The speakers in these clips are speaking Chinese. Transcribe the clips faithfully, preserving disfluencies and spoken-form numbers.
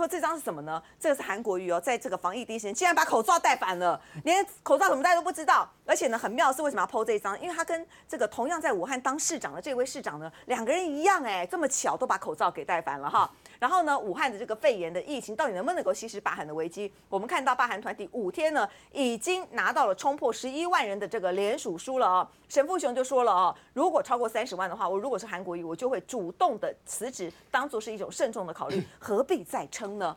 说这张是什么呢？这个是韩国瑜哦，在这个防疫第一时间，竟然把口罩戴反了，连口罩怎么戴都不知道。而且呢，很妙的是为什么要 po 这张？因为他跟这个同样在武汉当市长的这位市长呢，两个人一样哎、欸，这么巧都把口罩给戴反了哈。然后呢，武汉的这个肺炎的疫情到底能不能够吸食罢韩的危机？我们看到罢韩团体五天呢，已经拿到了冲破十一万人的这个联署书了啊、哦。沈富雄就说了啊、哦，如果超过三十万的话，我如果是韩国瑜，我就会主动的辞职，当做是一种慎重的考虑，何必再撑呢？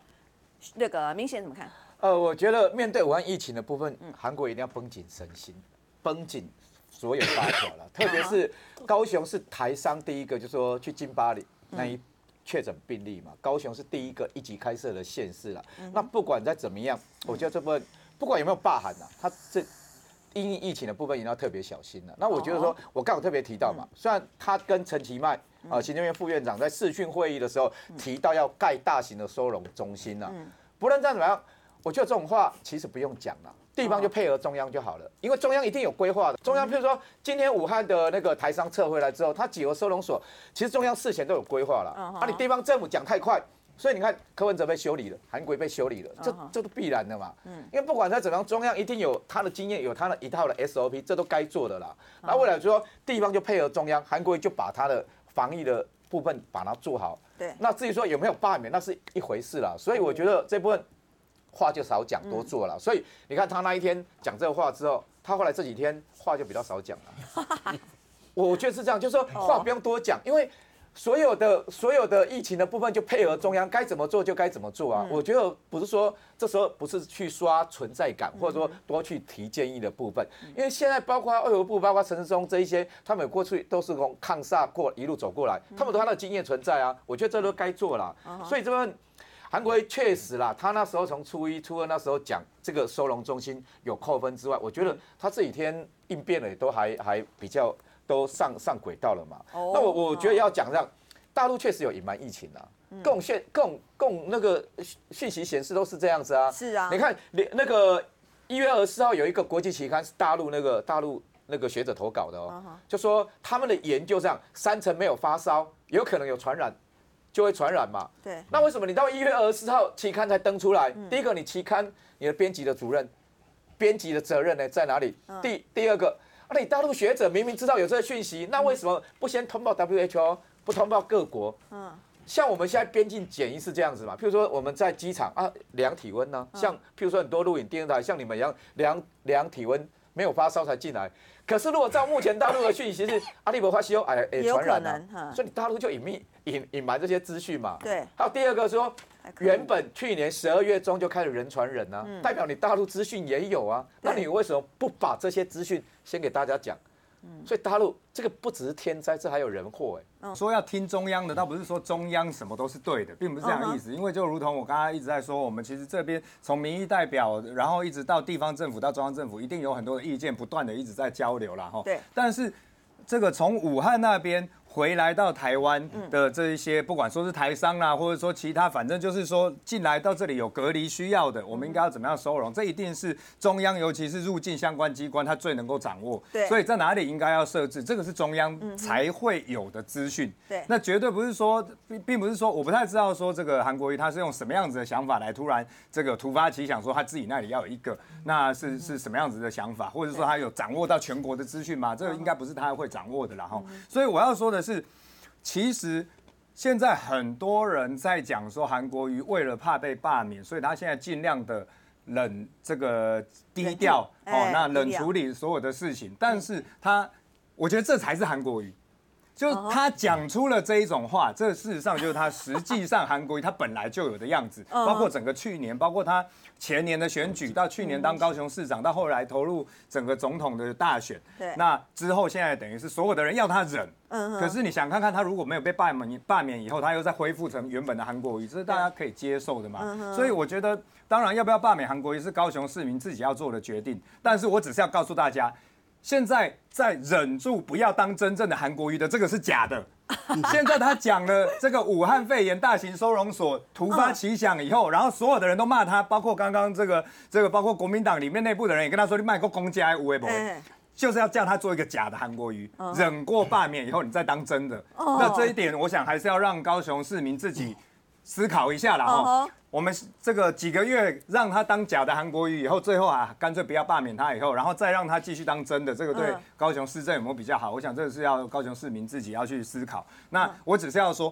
那个明显怎么看？呃，我觉得面对武汉疫情的部分，韩国一定要绷紧神经，绷紧所有发条了，特别是高雄是台商第一个，就说去金巴里那一。嗯确诊病例嘛，高雄是第一个一级开设的县市了。嗯、那不管再怎么样，我觉得这部分不管有没有罢韩呐，它这因应疫情的部分也要特别小心了。那我觉得说，我刚好特别提到嘛，虽然他跟陈其迈啊，行政院副院长在视讯会议的时候提到要盖大型的收容中心呐、啊，不论再怎么样，我觉得这种话其实不用讲了。地方就配合中央就好了，因为中央一定有规划的。中央譬如说，今天武汉的那个台商撤回来之后，他几个收容所，其实中央事前都有规划了。啊，你地方政府讲太快，所以你看柯文哲被修理了，韩国被修理了，这这都必然的嘛。因为不管他怎样，中央一定有他的经验，有他的一套的 S O P， 这都该做的啦。那未来就说地方就配合中央，韩国就把他的防疫的部分把它做好。对。那至于说有没有罢免，那是一回事啦。所以我觉得这部分。话就少讲，多做了。所以你看他那一天讲这个话之后，他后来这几天话就比较少讲了。我觉得是这样，就是说话不用多讲，因为所有的所有的疫情的部分就配合中央该怎么做就该怎么做啊。我觉得不是说这时候不是去刷存在感，或者说多去提建议的部分，因为现在包括外交部、包括陈时中这一些，他们过去都是从抗煞过一路走过来，他们有他的经验存在啊。我觉得这都该做了，所以这份。韩国瑜确实啦，他那时候从初一、初二那时候讲这个收容中心有扣分之外，我觉得他这几天应变了也都还还比较都上上轨道了嘛。哦、那我我觉得要讲这样，大陆确实有隐瞒疫情啊，各种讯、各种、各种那个讯息显示都是这样子啊。是啊，你看那个一月二十四号有一个国际期刊是大陆那个大陆那个学者投稿的哦，哦就说他们的研究上三成没有发烧，有可能有传染。就会传染嘛？对。那为什么你到一月二十四号期刊才登出来？嗯、第一个，你期刊你的编辑的主任、编辑的责任呢在哪里？嗯、第第二个，啊，你大陆学者明明知道有这个讯息，那为什么不先通报 W H O， 不通报各国？嗯。像我们现在边境检疫是这样子嘛？譬如说我们在机场啊量体温呢、啊，像譬如说很多录影电视台像你们一样量量体温，没有发烧才进来。可是如果照目前大陆的讯息是阿里伯发西欧哎哎传染了、啊，所以你大陆就隐秘。隐隐瞒这些资讯嘛？对。还有第二个说，原本去年十二月中就开始人传人啊，代表你大陆资讯也有啊，那你为什么不把这些资讯先给大家讲？所以大陆这个不只是天灾，这还有人祸哎。说要听中央的，倒不是说中央什么都是对的，并不是这样的意思。因为就如同我刚刚一直在说，我们其实这边从民意代表，然后一直到地方政府到中央政府，一定有很多的意见，不断的一直在交流啦哈。对。但是这个从武汉那边。回来到台湾的这一些，不管说是台商啦、啊，或者说其他，反正就是说进来到这里有隔离需要的，我们应该要怎么样收容？这一定是中央，尤其是入境相关机关，它最能够掌握。对，所以在哪里应该要设置，这个是中央才会有的资讯。对，那绝对不是说，并不是说，我不太知道说这个韩国瑜他是用什么样子的想法来突然这个突发奇想说他自己那里要有一个，那是是什么样子的想法，或者说他有掌握到全国的资讯吗？这个应该不是他会掌握的啦哈。所以我要说的。是，其实现在很多人在讲说，韩国瑜为了怕被罢免，所以他现在尽量的冷这个低调哦，那冷处理所有的事情。但是他，我觉得这才是韩国瑜，就是他讲出了这一种话，这事实上就是他实际上韩国瑜他本来就有的样子，包括整个去年，包括他前年的选举，到去年当高雄市长，到后来投入整个总统的大选，那之后现在等于是所有的人要他忍。可是你想看看他如果没有被罢免，罢免以后他又再恢复成原本的韩国瑜，这是大家可以接受的嘛？所以我觉得，当然要不要罢免韩国瑜是高雄市民自己要做的决定，但是我只是要告诉大家，现在在忍住不要当真正的韩国瑜的这个是假的。现在他讲了这个武汉肺炎大型收容所突发奇想以后，然后所有的人都骂他，包括刚刚这个这个，包括国民党里面内部的人也跟他说你卖个公家无为不为。就是要叫他做一个假的韩国瑜，忍过罢免以后，你再当真的。那这一点，我想还是要让高雄市民自己思考一下啦哈。Uh huh. 我们这个几个月让他当假的韩国瑜以后，最后啊干脆不要罢免他以后，然后再让他继续当真的，这个对高雄市政有没有比较好？我想这是要高雄市民自己要去思考。那我只是要说。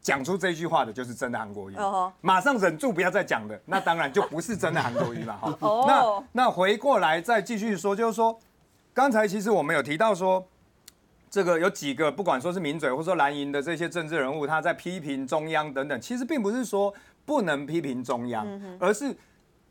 讲出这句话的就是真的韩国瑜， oh. 马上忍住不要再讲的，那当然就不是真的韩国瑜了哈。oh. 那那回过来再继续说，就是说，刚才其实我们有提到说，这个有几个不管说是民嘴或说蓝营的这些政治人物，他在批评中央等等，其实并不是说不能批评中央， mm hmm. 而是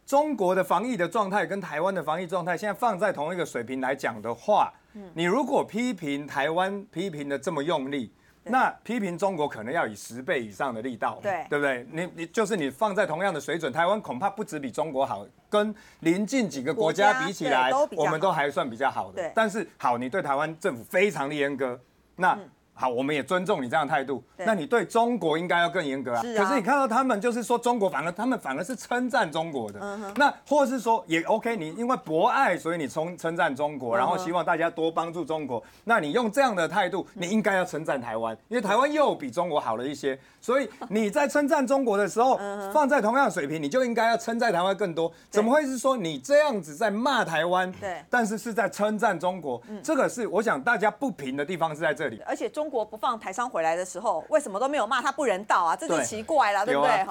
中国的防疫的状态跟台湾的防疫状态现在放在同一个水平来讲的话， mm hmm. 你如果批评台湾批评的这么用力。那批评中国可能要以十倍以上的力道，对对不对？你你就是你放在同样的水准，台湾恐怕不止比中国好，跟邻近几个国家比起来，我们都还算比较好的。但是好，你对台湾政府非常的严格，那、嗯、好，我们也尊重你这样的态度。那你对中国应该要更严格啊。是啊，可是你看到他们就是说中国反而他们反而是称赞中国的，嗯、那或是说也 OK， 你因为博爱，所以你称称赞中国，嗯、然后希望大家多帮助中国。那你用这样的态度，你应该要称赞台湾，嗯、因为台湾又比中国好了一些。所以你在称赞中国的时候，嗯、放在同样的水平，你就应该要称赞台湾更多。怎么会是说你这样子在骂台湾？对，但是是在称赞中国，嗯、这个是我想大家不平的地方是在这里，而且中。中国不放台商回来的时候，为什么都没有骂他不人道啊？这就奇怪了， 对, 对不对？